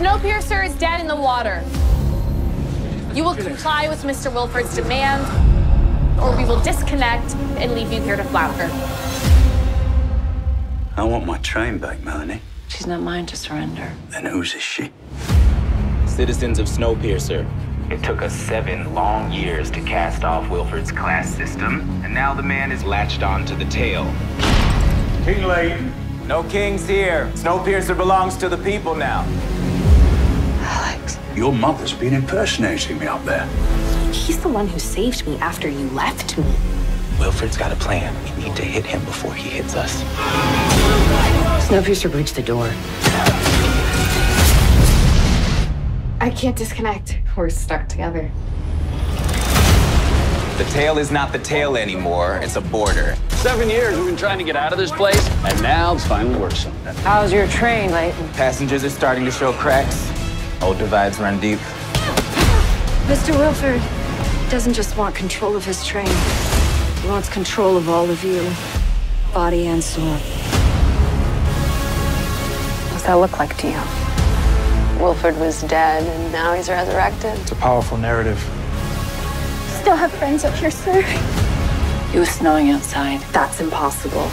Snowpiercer is dead in the water. You will comply with Mr. Wilford's demand, or we will disconnect and leave you here to flounder. I want my train back, Melanie. She's not mine to surrender. Then whose is she? Citizens of Snowpiercer. It took us 7 long years to cast off Wilford's class system, and now the man is latched on to the tail. King Lane. No kings here. Snowpiercer belongs to the people now. Alex. Your mother's been impersonating me up there. He's the one who saved me after you left me. Wilford's got a plan. We need to hit him before he hits us. Snowpiercer breached the door. I can't disconnect. We're stuck together. The tail is not the tail anymore. It's a border. 7 years we've been trying to get out of this place, and now it's finally worth something. How's your train, Leighton? Passengers are starting to show cracks. Old divides run deep. Mr. Wilford doesn't just want control of his train. He wants control of all of you, body and soul. What does that look like to you? Wilford was dead, and now he's resurrected. It's a powerful narrative. Still have friends up here, sir. It was snowing outside. That's impossible.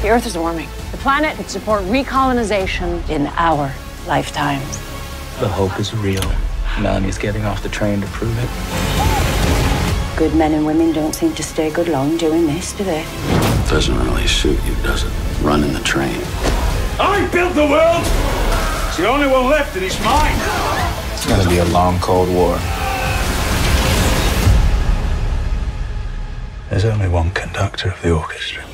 The Earth is warming. The planet would support recolonization in our lifetimes. The hope is real. Melanie's getting off the train to prove it. Good men and women don't seem to stay good long doing this, do they? Doesn't really suit you, does it? Running the train. I built the world! It's the only one left, and it's mine. It's gonna be a long, cold war. There's only one conductor of the orchestra.